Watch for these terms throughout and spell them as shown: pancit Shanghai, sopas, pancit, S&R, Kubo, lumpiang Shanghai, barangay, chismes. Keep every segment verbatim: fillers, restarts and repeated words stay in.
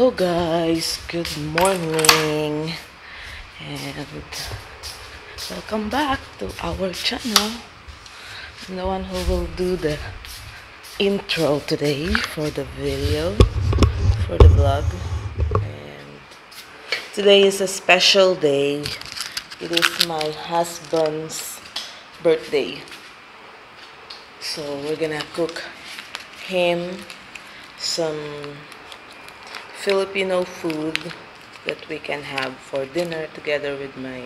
Hello guys, good morning and welcome back to our channel. I'm the one who will do the intro today for the video, for the vlog. And today is a special day. It is my husband's birthday. So we're gonna cook him some Filipino food that we can have for dinner together with my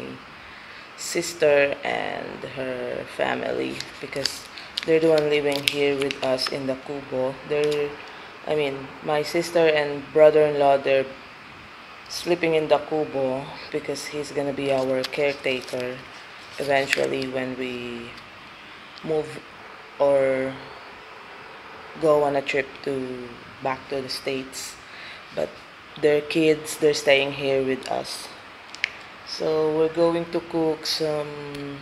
sister and her family, because they're the one living here with us in the Kubo. They're, I mean, my sister and brother-in-law, they're sleeping in the Kubo because he's gonna be our caretaker eventually when we move or go on a trip to back to the States. But their kids, they're staying here with us. So we're going to cook some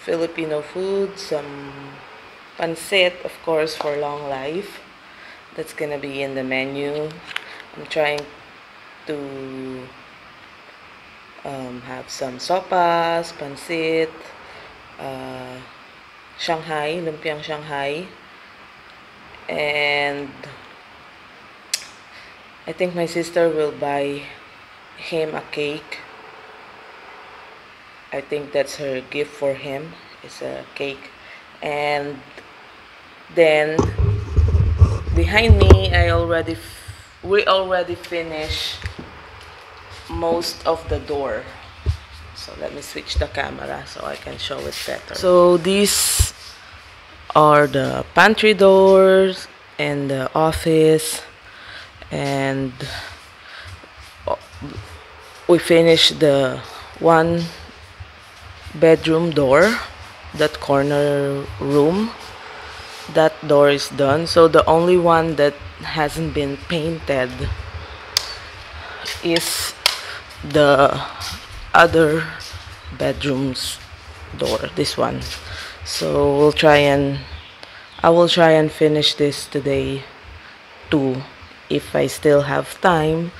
Filipino food, some pancit, of course, for long life. That's gonna be in the menu. I'm trying to um, have some sopas, pancit, uh, Shanghai, lumpiang Shanghai, and I think my sister will buy him a cake. I think that's her gift for him. It's a cake. And then behind me, I already we already finished most of the door. So let me switch the camera so I can show it better. So these are the pantry doors and the office. And we finished the one bedroom door, that corner room. That door is done. So the only one that hasn't been painted is the other bedroom's door, this one. So we'll try and I will try and finish this today too, if I still have time,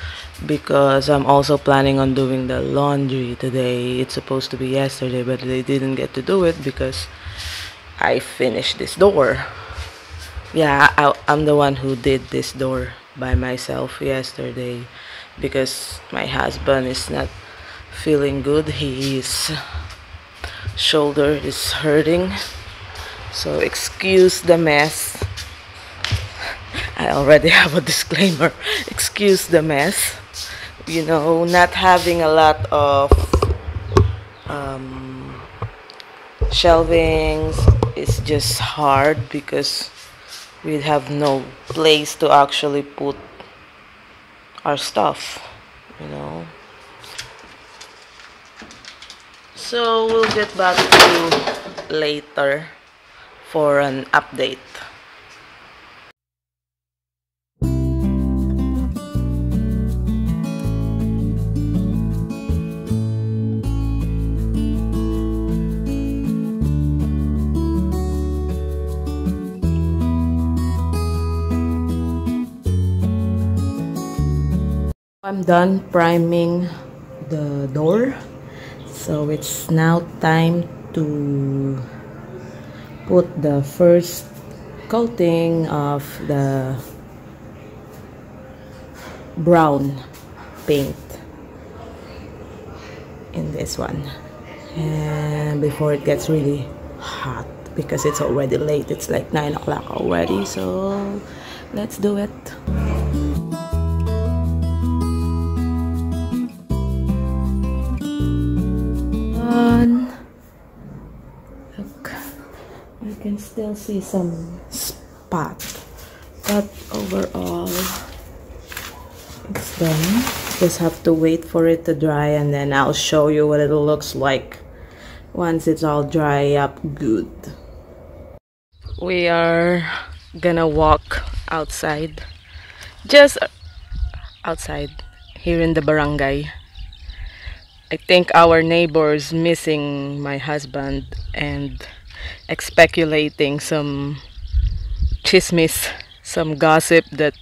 because I'm also planning on doing the laundry today. It's supposed to be yesterday, but they didn't get to do it because I finished this door. Yeah, I, I'm the one who did this door by myself yesterday because my husband is not feeling good. His shoulder is hurting. So excuse the mess. I already have a disclaimer. Excuse the mess. You know, not having a lot of um, shelvings is just hard because we have no place to actually put our stuff, you know. So we'll get back to you later for an update. I'm done priming the door, so it's now time to put the first coating of the brown paint in this one, and before it gets really hot, because it's already late. It's like nine o'clock already, so let's do it. Can still see some spot, but overall it's done. Just have to wait for it to dry, and then I'll show you what it looks like once it's all dry up good. We are gonna walk outside, just outside here in the barangay. I think our neighbor's missing my husband and speculating some chismes, some gossip that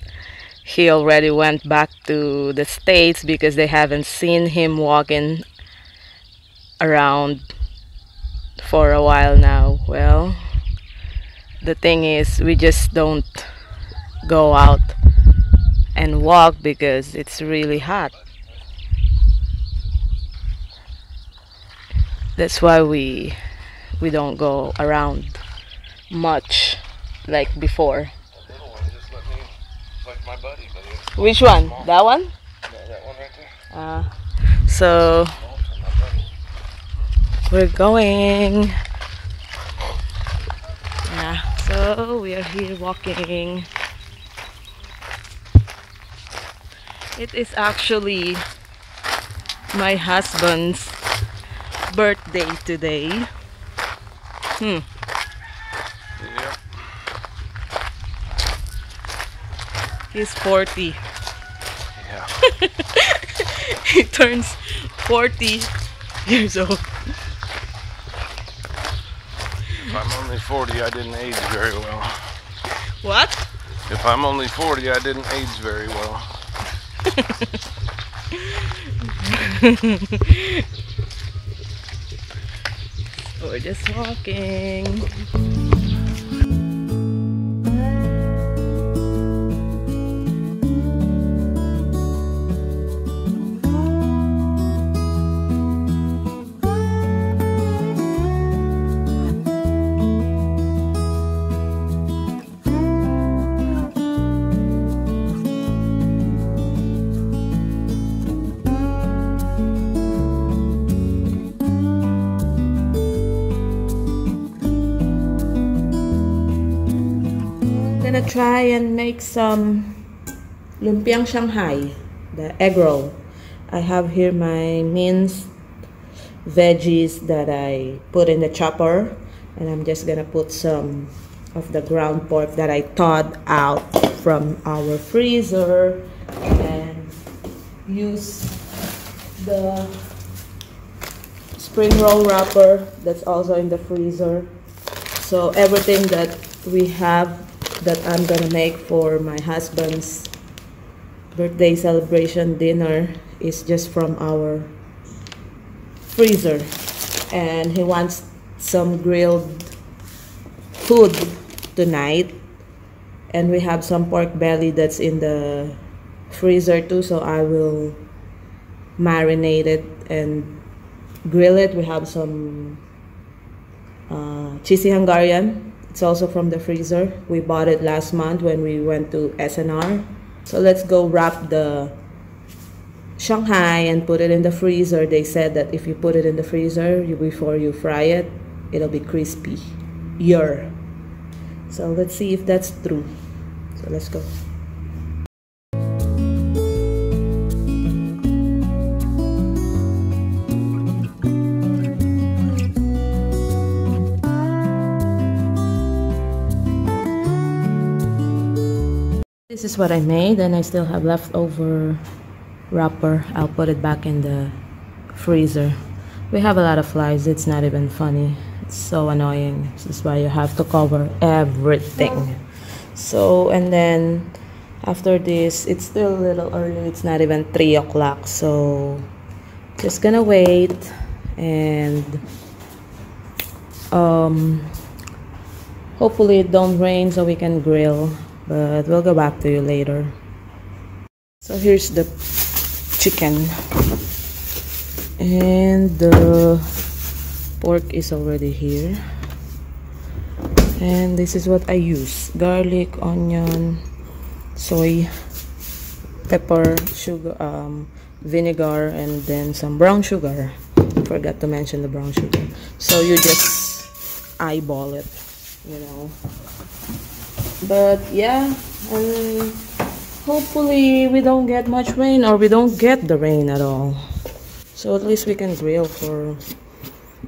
he already went back to the States because they haven't seen him walking around for a while now. Well, the thing is, we just don't go out and walk because it's really hot. That's why we we don't go around much like before. The little one just let me, it's like my buddy, but it's which one? Small. That one? Yeah, that one right there. Uh, so we're going. Yeah, so we are here walking. It is actually my husband's birthday today. Hmm. Yeah. He's forty. Yeah. He turns forty years old. If I'm only forty, I didn't age very well. What? If I'm only forty, I didn't age very well. We're just walking. Try and make some lumpiang Shanghai, the egg roll. I have here my minced veggies that I put in the chopper, and I'm just gonna put some of the ground pork that I thawed out from our freezer and use the spring roll wrapper that's also in the freezer. So everything that we have that I'm gonna make for my husband's birthday celebration dinner is just from our freezer, and he wants some grilled food tonight, and we have some pork belly that's in the freezer too, so I will marinate it and grill it. We have some uh, cheesy Hungarian. It's also from the freezer. We bought it last month when we went to S and R. So let's go wrap the Shanghai and put it in the freezer. They said that if you put it in the freezer you, before you fry it, it'll be crispy. Yer. So let's see if that's true. So let's go. This is what I made, and I still have leftover wrapper. I'll put it back in the freezer. We have a lot of flies. It's not even funny. It's so annoying. This is why you have to cover everything. So, and then after this, it's still a little early. It's not even three o'clock. So, just gonna wait and um, hopefully it don't rain so we can grill. But we'll go back to you later. So here's the chicken. And the pork is already here. And this is what I use. Garlic, onion, soy, pepper, sugar, um, vinegar, and then some brown sugar. Forgot to mention the brown sugar. So you just eyeball it, you know. But yeah, and hopefully we don't get much rain, or we don't get the rain at all. So at least we can grill for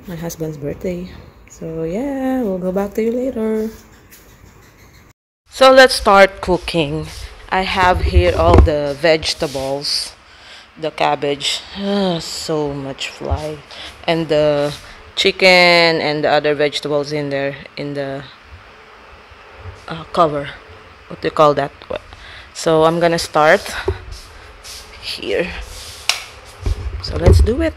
my husband's birthday. So yeah, we'll go back to you later. So let's start cooking. I have here all the vegetables, the cabbage, oh, so much fly, and the chicken and the other vegetables in there in the Uh, cover, what do you call that? So I'm gonna start here. So let's do it.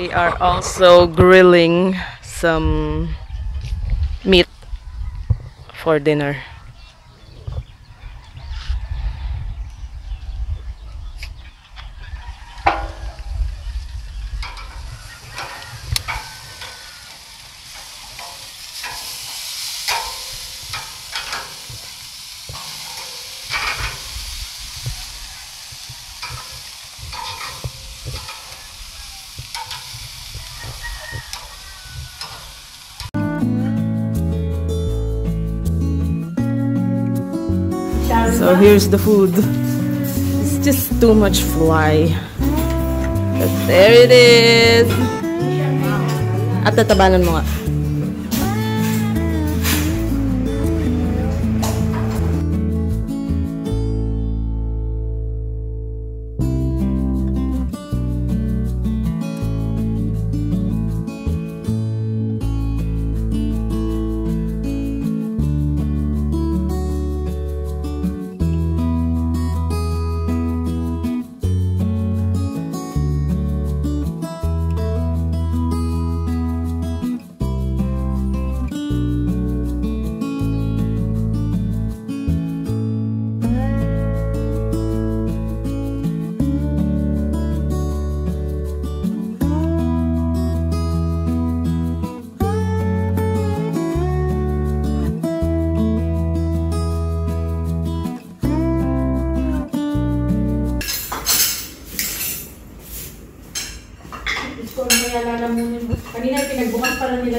We are also grilling some meat for dinner. So here's the food. It's just too much fly. But there it is. At tatabanan mo nga. Kanina pinagbukas pa lang nila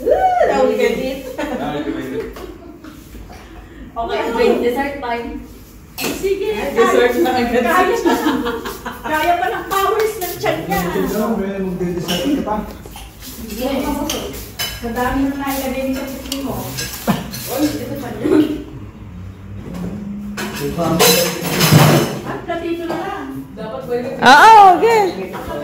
Woo! Now we can eat. Now we can eat. Okay, wait, dessert time. Sige, dessert na agad. Kaya pa. Kaya pa ng powers ng tiyan niya. Mag-dessert ka pa. Sige, madami na nailagay sa puti mo. Oy, dito pa niya. Ang platito na lang. Dapat pwede. Oo, okay.